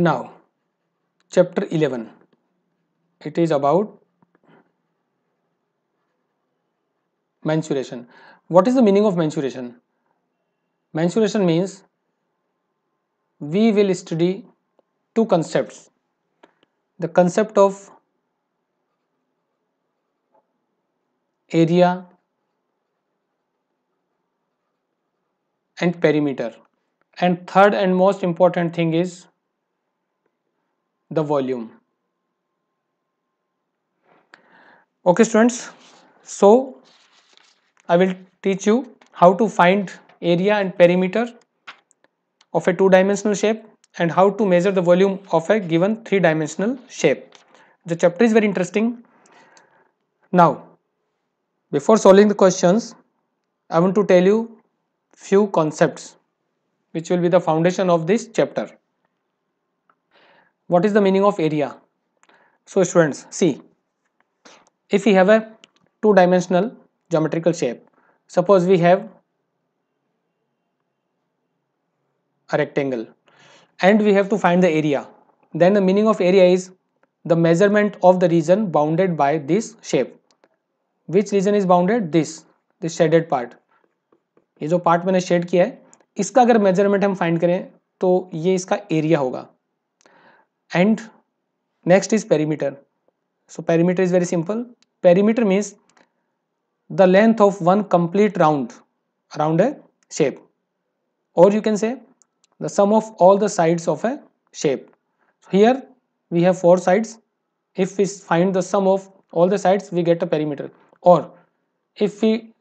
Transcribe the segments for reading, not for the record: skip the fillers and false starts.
Now, chapter 11, it is about mensuration. What is the meaning of mensuration? Mensuration means we will study two concepts. The concept of area and perimeter, and third and most important thing is the volume. Okay students, so I will teach you how to find area and perimeter of a two-dimensional shape and how to measure the volume of a given three-dimensional shape. The chapter is very interesting. Now, before solving the questions, I want to tell you few concepts which will be the foundation of this chapter. What is the meaning of area? So students, see, if we have a two-dimensional geometrical shape, suppose we have a rectangle and we have to find the area, then the meaning of area is the measurement of the region bounded by this shape. Which region is bounded? This shaded part. ये जो part मैंने shade किया है, इसका अगर measurement हम find करें तो ये इसका area होगा. And next is perimeter. So perimeter is very simple. Perimeter means the length of one complete round around a shape, or you can say the sum of all the sides of a shape. So here we have four sides. If we find the sum of all the sides, we get a perimeter. Or if we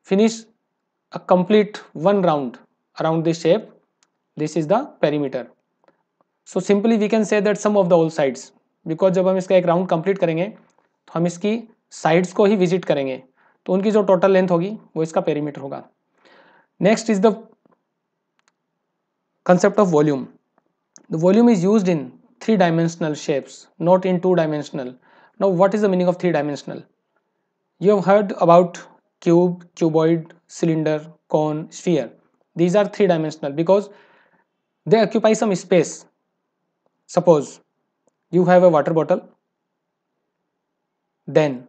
finish a complete one round around this shape, this is the perimeter. So simply we can say that sum of the all sides, because जब हम इसका एक round complete करेंगे तो हम इसकी sides को ही visit करेंगे, तो उनकी जो total length होगी वो इसका perimeter होगा. Next is the concept of volume. The volume is used in three-dimensional shapes, not in two-dimensional. Now what is the meaning of three-dimensional? You have heard about cube, cuboid, cylinder, cone, sphere. These are three-dimensional because they occupy some space. Suppose you have a water bottle, then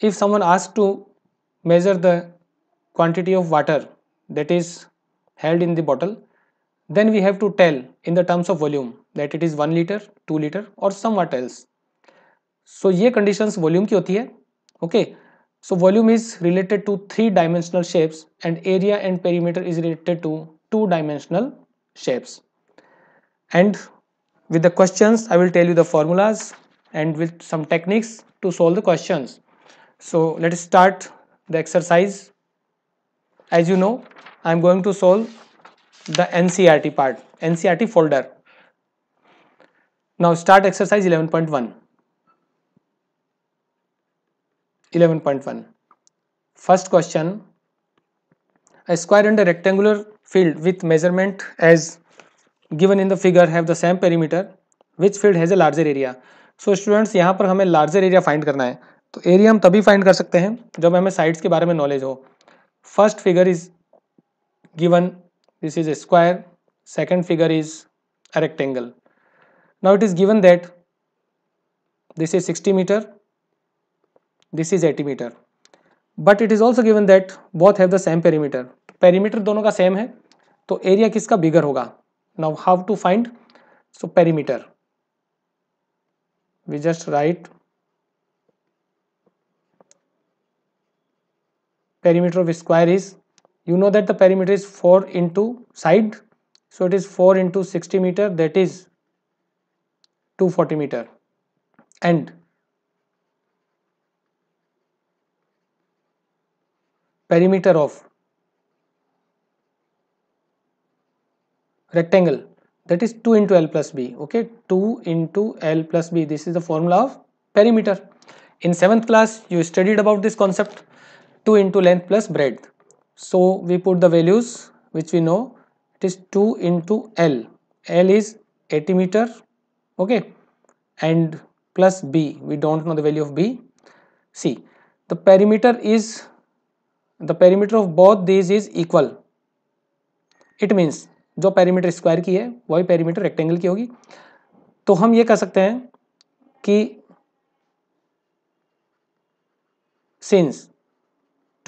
if someone asks to measure the quantity of water that is held in the bottle, then we have to tell in the terms of volume that it is 1 liter, 2 liter or somewhat else. So ये conditions volume की होती है. Okay. So volume is related to three-dimensional shapes and area and perimeter is related to two-dimensional shapes. And with the questions, I will tell you the formulas and with some techniques to solve the questions. So let us start the exercise. As you know, I am going to solve the NCERT part, NCERT folder. Now start exercise 11.1. 11.1. First question. A square and a rectangular field with measurement as given in the figure have the same perimeter. Which field has a larger area? So students, यहाँ पर हमें larger area find करना है. तो area हम तभी find कर सकते हैं जब हमें sides के बारे में knowledge हो. First figure is given, this is a square. Second figure is a rectangle. Now it is given that this is 60 meter, this is 80 meter. But it is also given that both have the same perimeter. Perimeter दोनों का same है, तो area किसका bigger होगा? Now how to find? So perimeter. We just write perimeter of square is, you know that the perimeter is 4 into side, so it is 4 into 60 meter, that is 240 meter. And perimeter of rectangle, that is 2 into L plus B. Okay, 2 into L plus B. This is the formula of perimeter. In 7th class, you studied about this concept. 2 into length plus breadth. So we put the values which we know. It is 2 into L. L is 80 meter. Okay. And plus B. We don't know the value of B. See, the perimeter is, the perimeter of both these is equal. It means जो perimeter square की है वही perimeter rectangle की होगी। तो हम ये कह सकते हैं कि since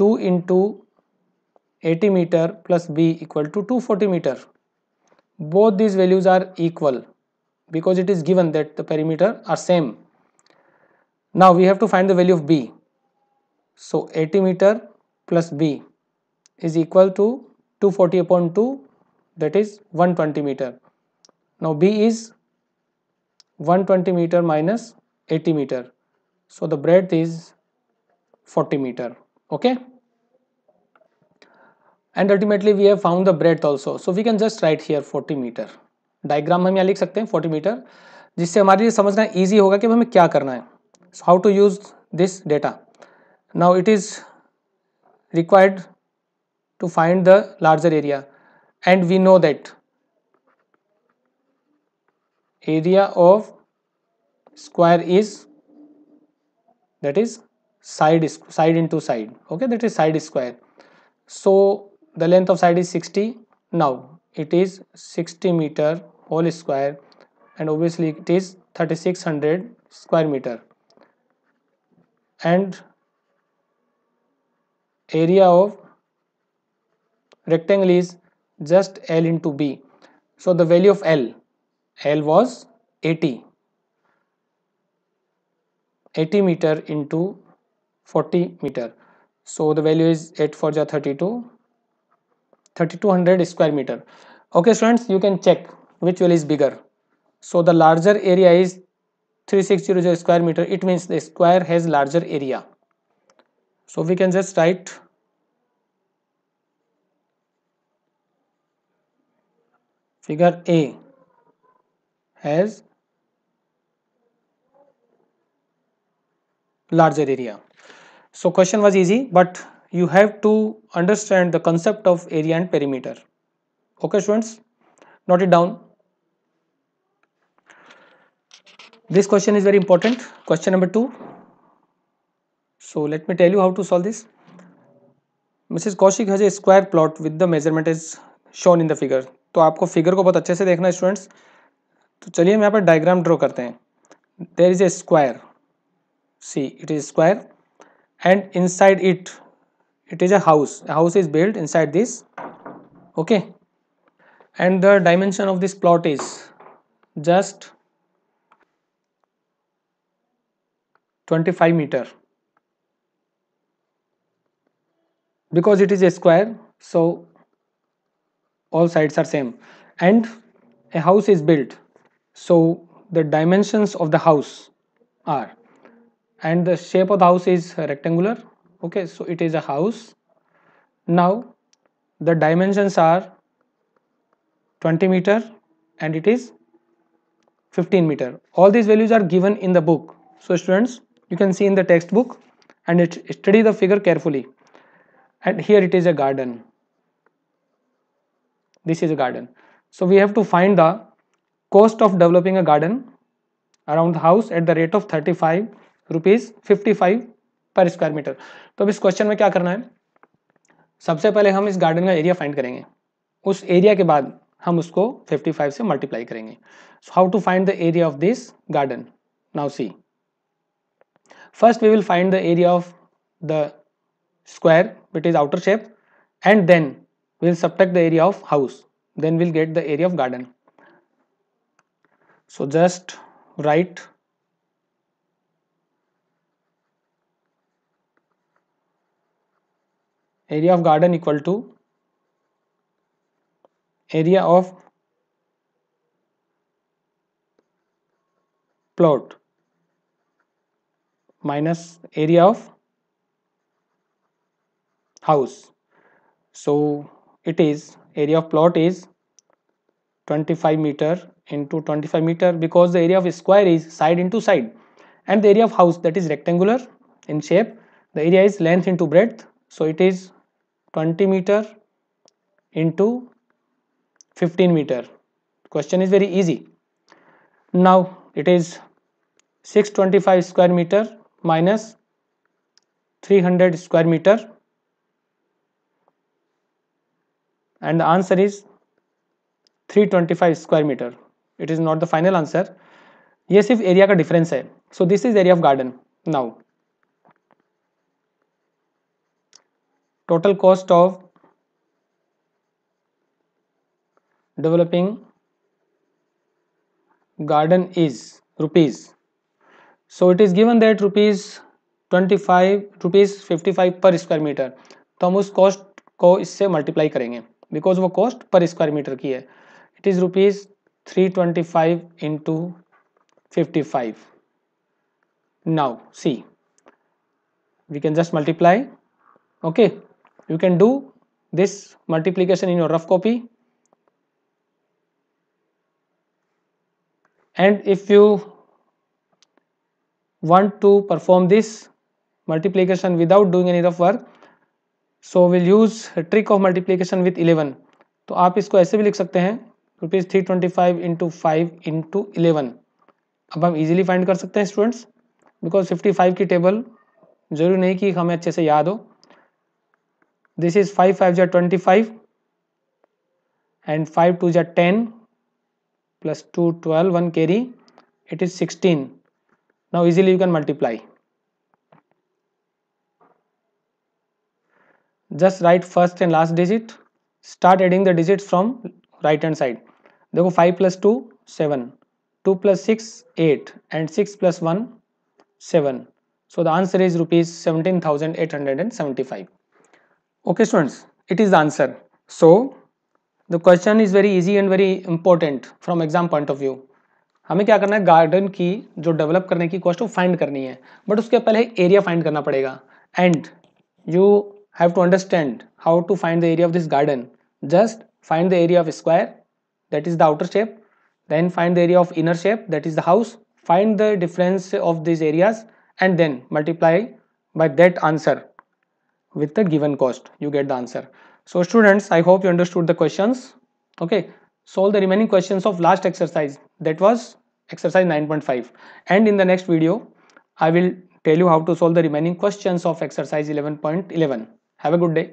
2 × 80 meter plus b equal to 240 meter, both these values are equal because it is given that the perimeter are same. Now we have to find the value of b. So 80 meter plus b is equal to 240/2, that is 120 meter. Now b is 120 meter minus 80 meter, so the breadth is 40 meter. Okay, and ultimately we have found the breadth also, so we can just write here 40 meter. Diagram हम यहाँ लिख सकते हैं 40 metre, जिससे हमारे लिए समझना easy होगा कि हमें क्या करना है, how to use this data. Now it is required to find the larger area and we know that area of square is, that is side into side, okay, that is side square. So the length of side is 60. Now it is 60 meter whole square and obviously it is 3600 square meter, and area of rectangle is just L × B. So the value of L was 80 meter × 40 meter, so the value is 8 × 4 = 3200 square meter. Okay students, you can check which one is bigger. So the larger area is 3600 square meter. It means the square has larger area. So we can just write figure A has larger area. So question was easy, but you have to understand the concept of area and perimeter. Okay students, note it down. This question is very important, question number 2. So let me tell you how to solve this. Mrs. Kaushik has a square plot with the measurement as shown in the figure. तो आपको figure को बहुत अच्छे से देखना है students. तो चलिए हम यहाँ पर डायग्राम ड्रॉ करते हैं. There is a square, see it is square, and inside it it is a house. A house is built inside this, okay, and the dimension of this plot is just 25 meter, because it is a square, so all sides are same, and a house is built, so the dimensions of the house are, and the shape of the house is rectangular. Okay, so it is a house. Now the dimensions are 20 meter and it is 15 meter. All these values are given in the book. So students, you can see in the textbook and study the figure carefully. And here it is a garden. This is a garden. So we have to find the cost of developing a garden around the house at the rate of ₹35.55 per square meter. तो अब इस question में क्या करना है, सबसे पहले हम इस गार्डन का एरिया फाइंड करेंगे, उस एरिया के बाद हम उसको 55 से मल्टीप्लाई करेंगे. So how to find the area of this garden. Now see, first we will find the area of the square which is outer shape, and then we will subtract the area of house, then we will get the area of garden. So just write area of garden equal to area of plot minus area of house. So it is, area of plot is 25 meter into 25 meter because the area of square is side into side, and the area of house, that is rectangular in shape, the area is length into breadth, so it is 20 meter into 15 meter. Question is very easy. Now it is 625 square meter minus 300 square meter, and the answer is 325 square meter. It is not the final answer. ये सिर्फ area का difference है. So this is area of garden. Now total cost of developing garden is rupees. So it is given that ₹55 पर square metre. तो हम उस cost को इससे मल्टीप्लाई करेंगे बिकॉज वो कॉस्ट पर स्क्वायर मीटर की है. It is ₹325 into 55. Now see, we can just multiply. Okay, you can do this multiplication in your rough copy, and if you want to perform this multiplication without doing any rough work, so we'll use a trick of multiplication with 11. तो आप इसको ऐसे भी लिख सकते हैं ₹325 into 5 into 11. अब हम easily find कर सकते हैं students, because 55 की टेबल जरूरी नहीं कि हमें अच्छे से याद हो. This is 5 5s are 25 and 5 2s are 10 plus 2 12, 1 carry, it is 16. Now easily you can multiply. Just write first and last digit. Start adding the digits from right hand side. देखो 5 plus 2 7, 2 plus 6 8, and 6 plus 1 7. So the answer is ₹17,875. Okay students, it is the answer. So the question is very easy and very important from exam point of view. हमें क्या करना है, garden की जो develop करने की cost वो find करनी है, बट उसके पहले एरिया फाइंड करना पड़ेगा. And you have to understand how to find the area of this garden. Just find the area of square, that is the outer shape. Then find the area of inner shape, that is the house. Find the difference of these areas and then multiply by that answer with the given cost. You get the answer. So students, I hope you understood the questions. Okay, solve the remaining questions of last exercise, that was exercise 9.5, and in the next video I will tell you how to solve the remaining questions of exercise 11.11. Have a good day.